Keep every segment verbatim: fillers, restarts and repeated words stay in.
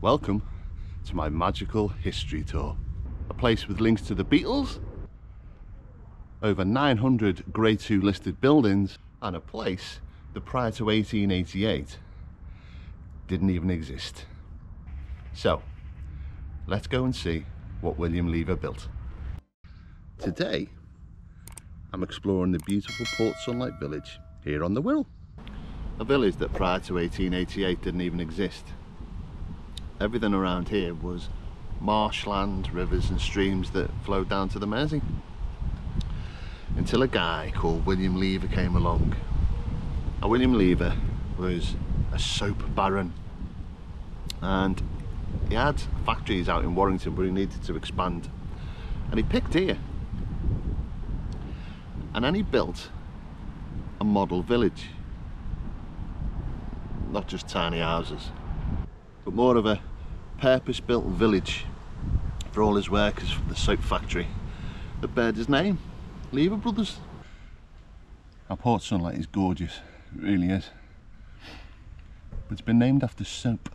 Welcome to my magical history tour. A place with links to the Beatles, over nine hundred Grade two listed buildings, and a place that prior to eighteen eighty-eight didn't even exist. So let's go and see what William Lever built. Today I'm exploring the beautiful Port Sunlight Village here on the Wirral. A village that prior to eighteen eighty-eight didn't even exist. Everything around here was marshland, rivers and streams that flowed down to the Mersey. Until a guy called William Lever came along. Now, William Lever was a soap baron, and he had factories out in Warrington, but he needed to expand, and he picked here. And then he built a model village. Not just tiny houses, but more of a purpose-built village for all his workers from the soap factory that bared his name, Lever Brothers. Now, Port Sunlight is gorgeous, it really is. But it's been named after soap.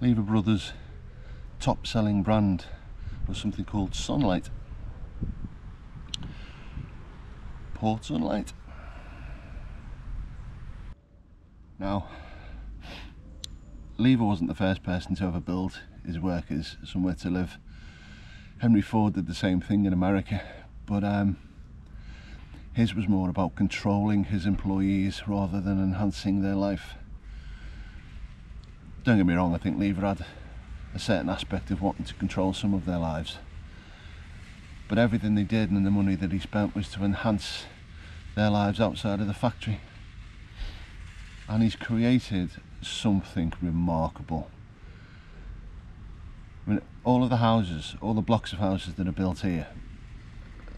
Lever Brothers' top-selling brand was something called Sunlight. Port Sunlight. Now, Lever wasn't the first person to ever build his workers somewhere to live. Henry Ford did the same thing in America, but um, his was more about controlling his employees rather than enhancing their life. Don't get me wrong, I think Lever had a certain aspect of wanting to control some of their lives, but everything they did and the money that he spent was to enhance their lives outside of the factory. And he's created something remarkable. I mean, all of the houses, all the blocks of houses that are built here,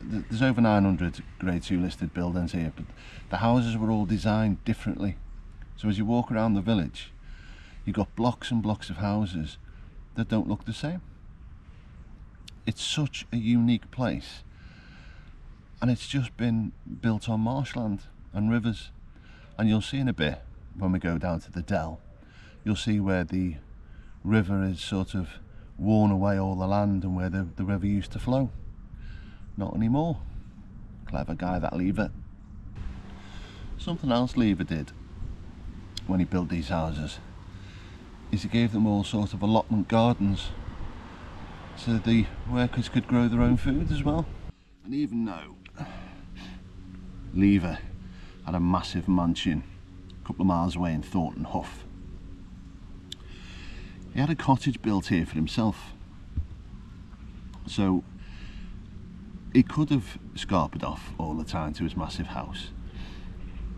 there's over nine hundred Grade two listed buildings here, but the houses were all designed differently. So as you walk around the village, you've got blocks and blocks of houses that don't look the same. It's such a unique place, and it's just been built on marshland and rivers. And you'll see in a bit, when we go down to the dell, you'll see where the river is sort of worn away all the land and where the, the river used to flow. Not anymore. Clever guy, that Lever. Something else Lever did when he built these houses is he gave them all sort of allotment gardens so the workers could grow their own food as well. And even though Lever had a massive mansion a couple of miles away in Thornton Hough, he had a cottage built here for himself. So he could have scarpered off all the time to his massive house,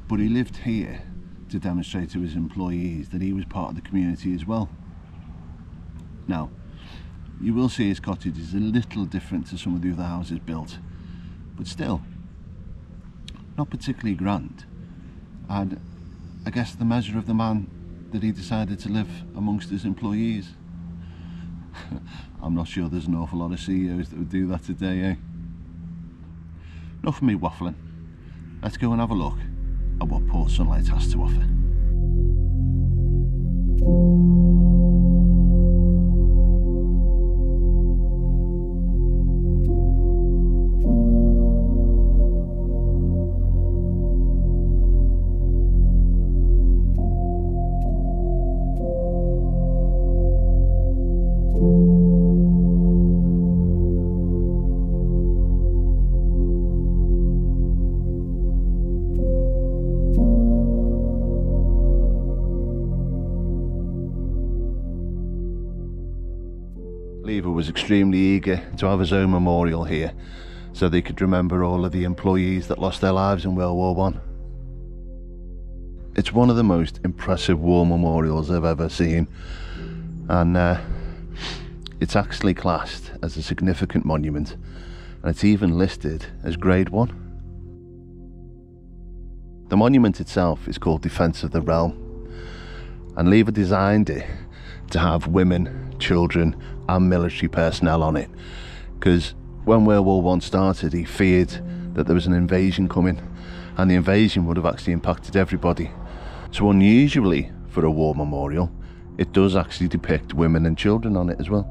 but he lived here to demonstrate to his employees that he was part of the community as well. Now, you will see his cottage is a little different to some of the other houses built, but still not particularly grand, and I guess the measure of the man that he decided to live amongst his employees. I'm not sure there's an awful lot of C E Os that would do that today, eh? Enough of me waffling, let's go and have a look at what Port Sunlight has to offer. Lever was extremely eager to have his own memorial here so they could remember all of the employees that lost their lives in World War One. It's one of the most impressive war memorials I've ever seen, and uh, it's actually classed as a significant monument, and it's even listed as Grade one. The monument itself is called Defence of the Realm, and Lever designed it to have women, children and military personnel on it, because when World War One started he feared that there was an invasion coming, and the invasion would have actually impacted everybody. So unusually for a war memorial, it does actually depict women and children on it as well.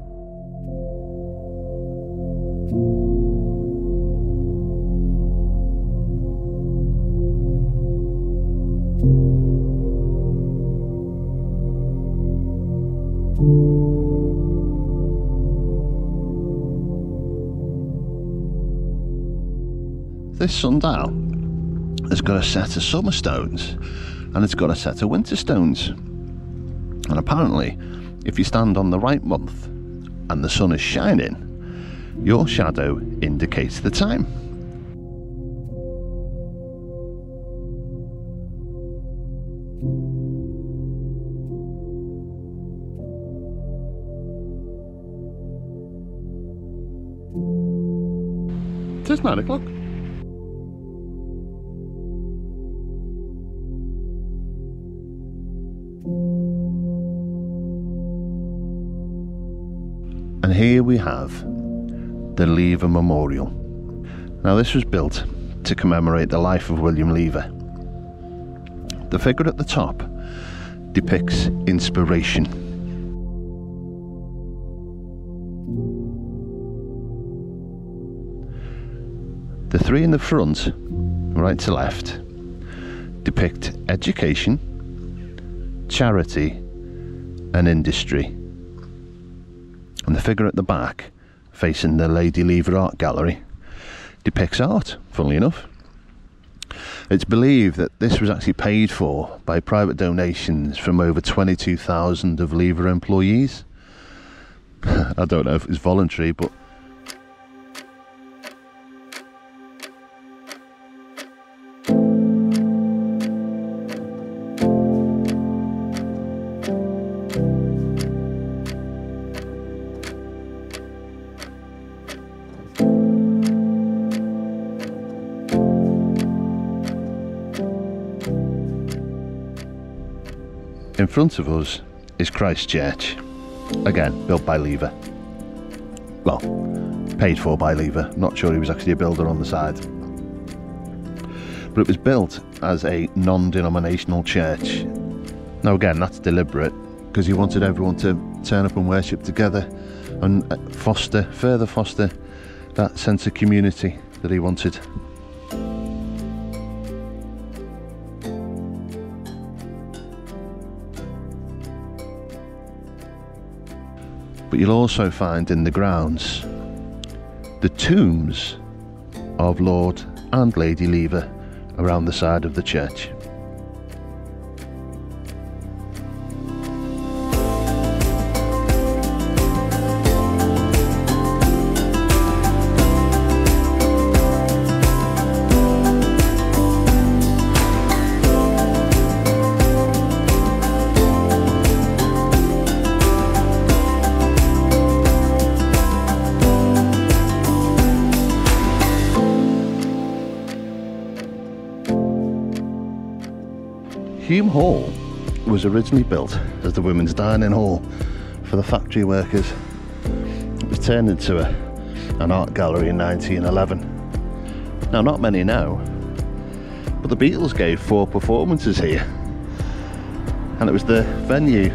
This sundial has got a set of summer stones and it's got a set of winter stones, and apparently if you stand on the right month and the sun is shining, your shadow indicates the time. It is nine o'clock. And here we have the Lever Memorial. Now this was built to commemorate the life of William Lever. The figure at the top depicts inspiration. The three in the front, right to left, depict education, charity and industry. And the figure at the back, facing the Lady Lever Art Gallery, depicts art, funnily enough. It's believed that this was actually paid for by private donations from over twenty-two thousand of Lever employees. I don't know if it was voluntary, but... In front of us is Christ Church, again built by Lever. Well, paid for by Lever, not sure he was actually a builder on the side. But it was built as a non-denominational church. Now again, that's deliberate, because he wanted everyone to turn up and worship together and foster, further foster that sense of community that he wanted. But you'll also find in the grounds the tombs of Lord and Lady Lever around the side of the church. Hulme Hall was originally built as the women's dining hall for the factory workers. It was turned into a, an art gallery in nineteen eleven. Now not many know, but the Beatles gave four performances here, and it was the venue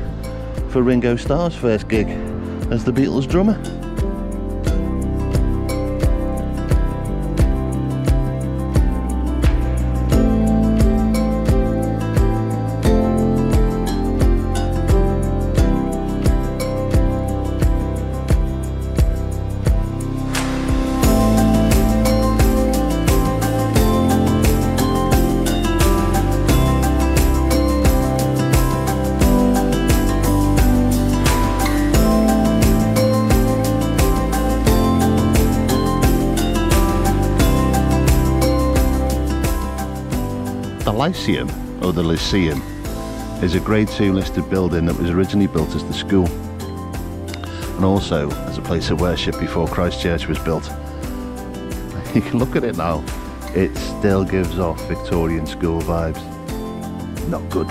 for Ringo Starr's first gig as the Beatles drummer. The Lyceum, or the Lyceum, is a Grade two listed building that was originally built as the school and also as a place of worship before Christ Church was built. You can look at it now, it still gives off Victorian school vibes. Not good.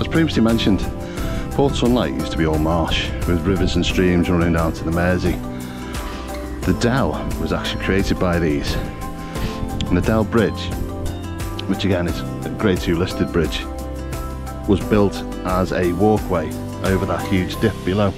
As previously mentioned, Port Sunlight used to be all marsh, with rivers and streams running down to the Mersey. The Dow was actually created by these. And the Dow Bridge, which again is a Grade Two listed bridge, was built as a walkway over that huge dip below.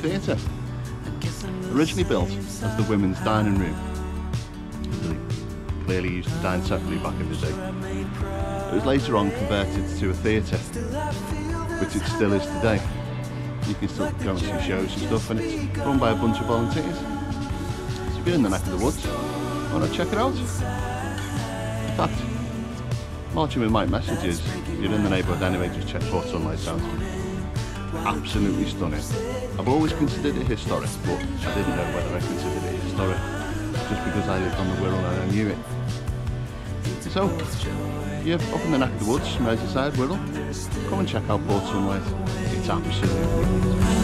Theatre, originally built as the women's dining room. They clearly used to dine separately back in the day. It was later on converted to a theatre, which it still is today. You can still go and see shows and stuff, and it's run by a bunch of volunteers. So if you're in the neck of the woods, why not check it out? In fact, marching with my messages, if you're in the neighbourhood anyway, just check Port Sunlight out. Absolutely stunning. I've always considered it historic, but I didn't know whether I considered it historic just because I lived on the Wirral and I knew it. So, yeah, up in the neck of the woods, Merseyside Wirral, come and check out Port Sunlight. It's absolutely brilliant.